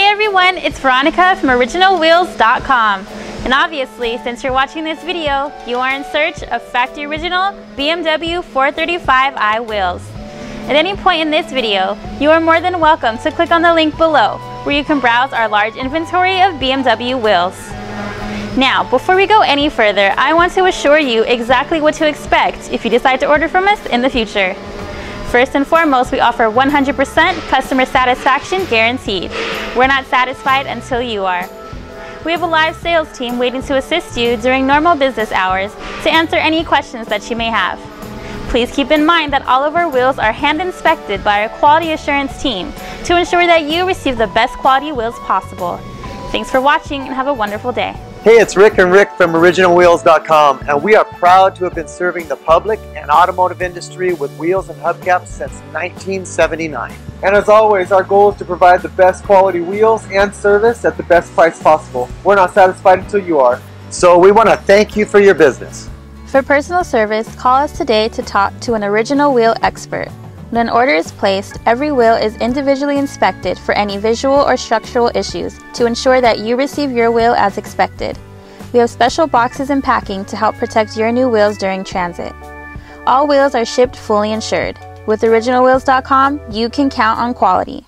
Hey everyone, it's Veronica from OriginalWheels.com. And obviously, since you're watching this video, you are in search of factory original BMW 435i wheels. At any point in this video, you are more than welcome to click on the link below, where you can browse our large inventory of BMW wheels. Now, before we go any further, I want to assure you exactly what to expect if you decide to order from us in the future. First and foremost, we offer 100% customer satisfaction guaranteed. We're not satisfied until you are. We have a live sales team waiting to assist you during normal business hours to answer any questions that you may have. Please keep in mind that all of our wheels are hand inspected by our quality assurance team to ensure that you receive the best quality wheels possible. Thanks for watching and have a wonderful day. Hey, it's Rick and Rick from OriginalWheels.com, and we are proud to have been serving the public and automotive industry with wheels and hubcaps since 1979. And as always, our goal is to provide the best quality wheels and service at the best price possible. We're not satisfied until you are. So we want to thank you for your business. For personal service, call us today to talk to an original wheel expert. When an order is placed, every wheel is individually inspected for any visual or structural issues to ensure that you receive your wheel as expected. We have special boxes and packing to help protect your new wheels during transit. All wheels are shipped fully insured. With OriginalWheels.com, you can count on quality.